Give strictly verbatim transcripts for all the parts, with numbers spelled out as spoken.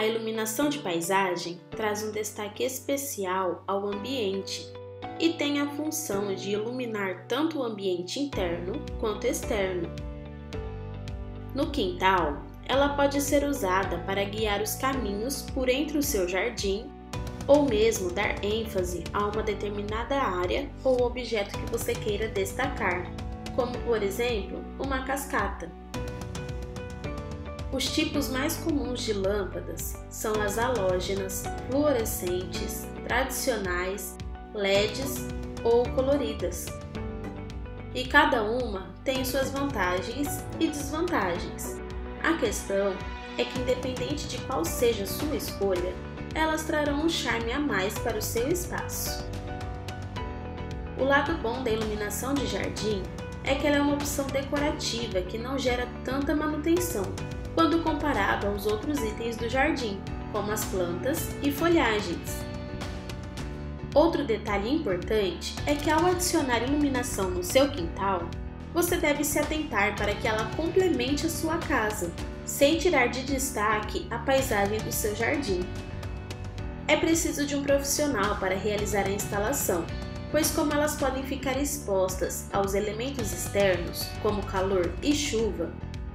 A iluminação de paisagem traz um destaque especial ao ambiente e tem a função de iluminar tanto o ambiente interno quanto externo. No quintal, ela pode ser usada para guiar os caminhos por entre o seu jardim ou mesmo dar ênfase a uma determinada área ou objeto que você queira destacar, como por exemplo, uma cascata. Os tipos mais comuns de lâmpadas são as halógenas, fluorescentes, tradicionais, L E Ds ou coloridas. E cada uma tem suas vantagens e desvantagens. A questão é que, independente de qual seja a sua escolha, elas trarão um charme a mais para o seu espaço. O lado bom da iluminação de jardim é que ela é uma opção decorativa que não gera tanta manutenção quando comparado aos outros itens do jardim, como as plantas e folhagens. Outro detalhe importante é que ao adicionar iluminação no seu quintal, você deve se atentar para que ela complemente a sua casa, sem tirar de destaque a paisagem do seu jardim. É preciso de um profissional para realizar a instalação, pois como elas podem ficar expostas aos elementos externos, como calor e chuva,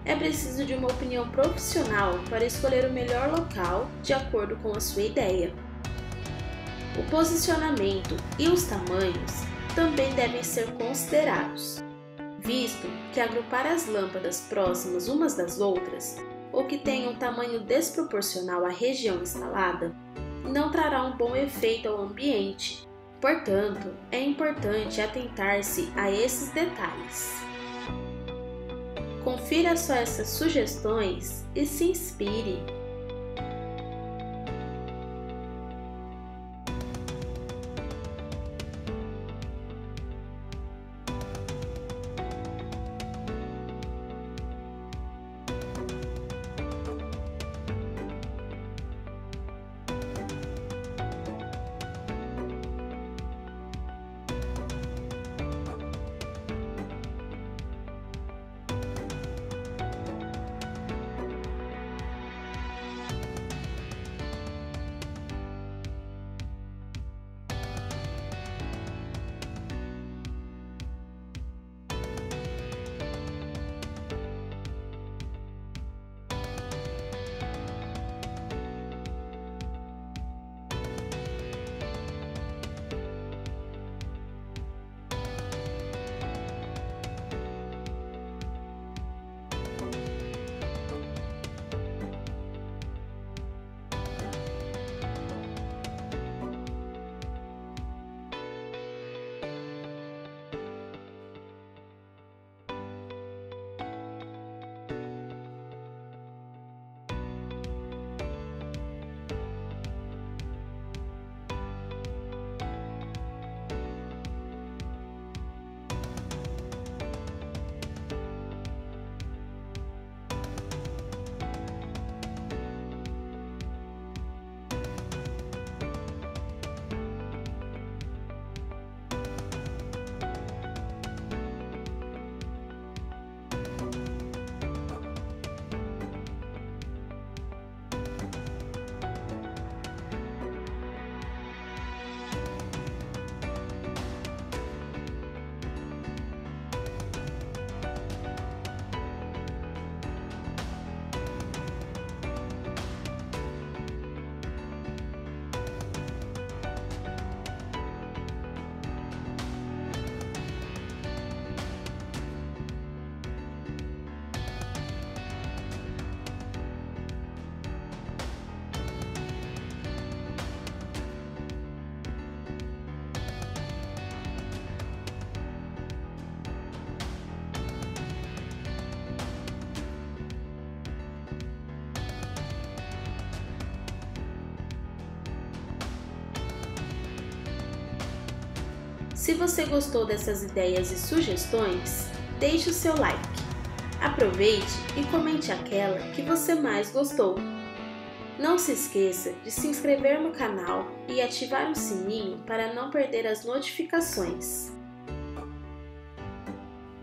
é preciso de uma opinião profissional para escolher o melhor local de acordo com a sua ideia. O posicionamento e os tamanhos também devem ser considerados, visto que agrupar as lâmpadas próximas umas das outras ou que tenham um tamanho desproporcional à região instalada não trará um bom efeito ao ambiente, portanto, é importante atentar-se a esses detalhes. Confira só essas sugestões e se inspire! Se você gostou dessas ideias e sugestões, deixe o seu like. Aproveite e comente aquela que você mais gostou. Não se esqueça de se inscrever no canal e ativar o sininho para não perder as notificações.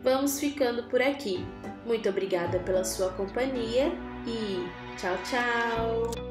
Vamos ficando por aqui. Muito obrigada pela sua companhia e tchau, tchau!